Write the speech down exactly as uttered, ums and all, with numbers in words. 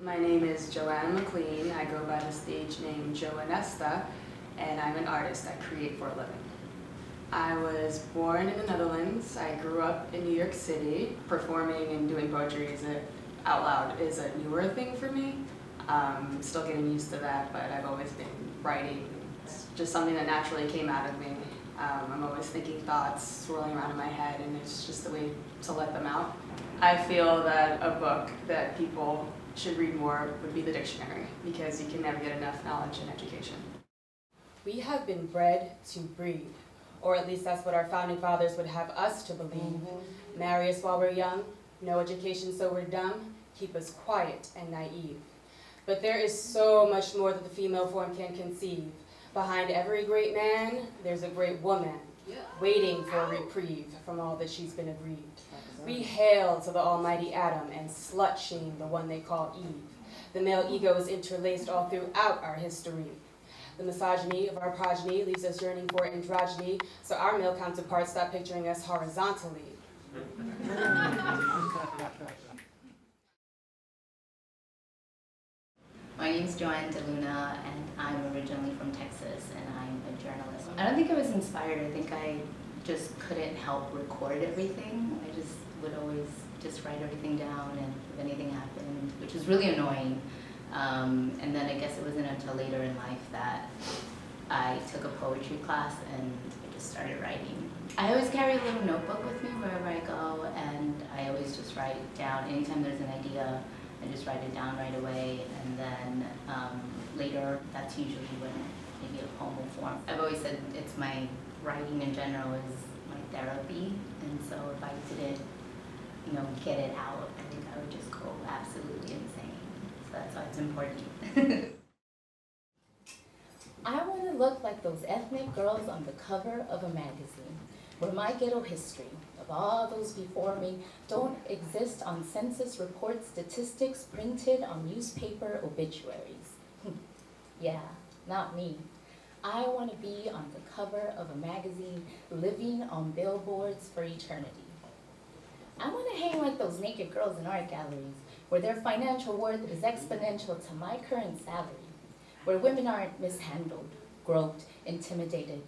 My name is Joanne McLean. I go by the stage name Joannesta, and I'm an artist. I create for a living. I was born in the Netherlands. I grew up in New York City. Performing and doing poetry is a, out loud is a newer thing for me. Um, still getting used to that, but I've always been writing. It's just something that naturally came out of me. Um, I'm always thinking thoughts swirling around in my head, and it's just the way to let them out. I feel that a book that people should read more would be the dictionary, because you can never get enough knowledge and education. We have been bred to breed, or at least that's what our founding fathers would have us to believe. Mm-hmm. Marry us while we're young, no education so we're dumb, keep us quiet and naive. But there is so much more that the female form can conceive. Behind every great man, there's a great woman, waiting for a reprieve from all that she's been aggrieved. We hail to the almighty Adam and slut-shame the one they call Eve. The male ego is interlaced all throughout our history. The misogyny of our progeny leaves us yearning for androgyny, so our male counterparts stop picturing us horizontally. My name's Joanne DeLuna, and I'm originally from Texas, and I'm a journalist. I don't think I was inspired. I think I just couldn't help record everything. I just would always just write everything down, and if anything happened, which is really annoying. Um, and then I guess it wasn't until later in life that I took a poetry class and I just started writing. I always carry a little notebook with me wherever I go, and I always just write down. Anytime there's an idea, I just write it down right away, and then um, later, that's usually when maybe a poem will form. I've always said it's my writing in general is my therapy, and so if I didn't, you know, get it out, I think I would just go absolutely insane. So that's why it's important. I want to look like those ethnic girls on the cover of a magazine, where my ghetto history of all those before me don't exist on census report statistics printed on newspaper obituaries. Yeah, not me. I want to be on the cover of a magazine living on billboards for eternity. I want to hang like those naked girls in art galleries, where their financial worth is exponential to my current salary, where women aren't mishandled, groped, intimidated,